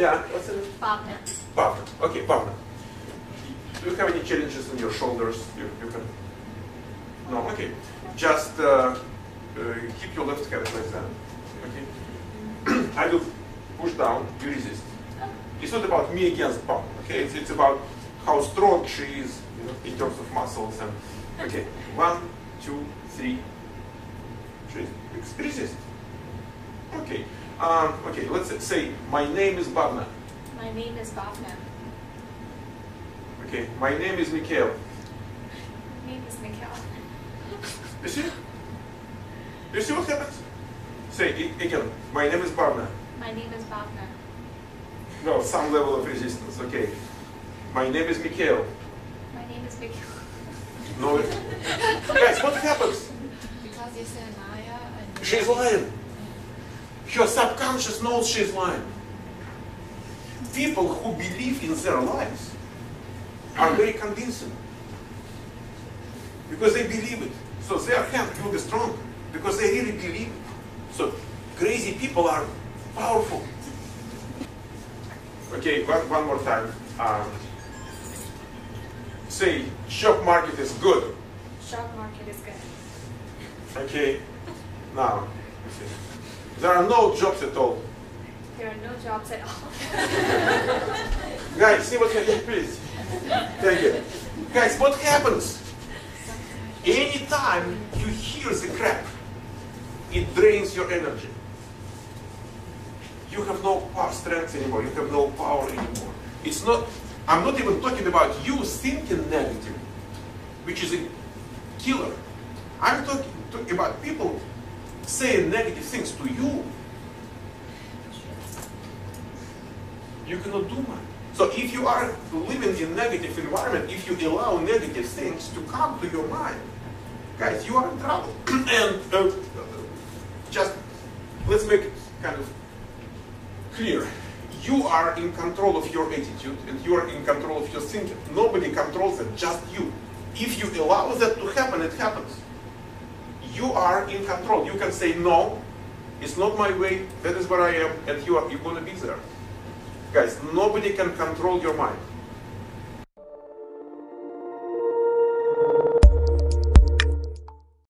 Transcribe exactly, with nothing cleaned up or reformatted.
Yeah, what's her name? Bhavna. Bhavna. Okay, Bhavna. Do you have any challenges on your shoulders? You, you can. No. Okay. Just uh, uh, keep your left hand like that. Okay. I will push down. You resist. It's not about me against Bhavna. Okay. It's, it's about how strong she is, you know, in terms of muscles and. Okay. One, two, three. She resist. Okay. Um, okay, let's say, my name is Bhavna. My name is Bhavna. Okay, my name is Mikhail. My name is Mikhail. You see? You see what happens? Say again, my name is Bhavna. My name is Bhavna. No, some level of resistance, okay. My name is Mikhail. My name is Mikhail. No, guys, what happens? Because you say liar. And she's lying. Her subconscious knows she's lying. People who believe in their lies are very convincing. Because they believe it. So their hand will be strong. Because they really believe it. So crazy people are powerful. Okay, one, one more time. Um, say, stock market is good. Stock market is good. Okay, now. Okay. There are no jobs at all. There are no jobs at all. Guys, see what happens, please. Thank you. Guys, what happens? Anytime you hear the crap, it drains your energy. You have no power strength anymore. You have no power anymore. It's not, I'm not even talking about you thinking negative, which is a killer. I'm talking, talking about people saying negative things to you. You cannot do much. So if you are living in a negative environment, if you allow negative things to come to your mind, guys, you are in trouble. And uh, just let's make it kind of clear. You are in control of your attitude and you are in control of your thinking. Nobody controls it, just you. If you allow that to happen, it happens. You are in control. You can say, no, it's not my way, that is where I am, and you are, you're going to be there. Guys, nobody can control your mind.